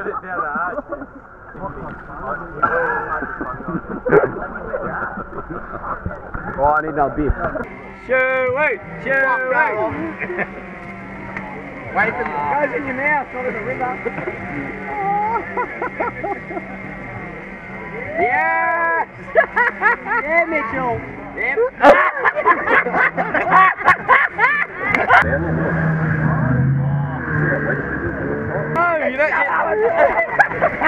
Oh, I need no beef. Shoo, wait, shoo, wait. It goes in your mouth, not in the river. Yes! Yeah, Mitchell. Yeah. Oh, you don't get...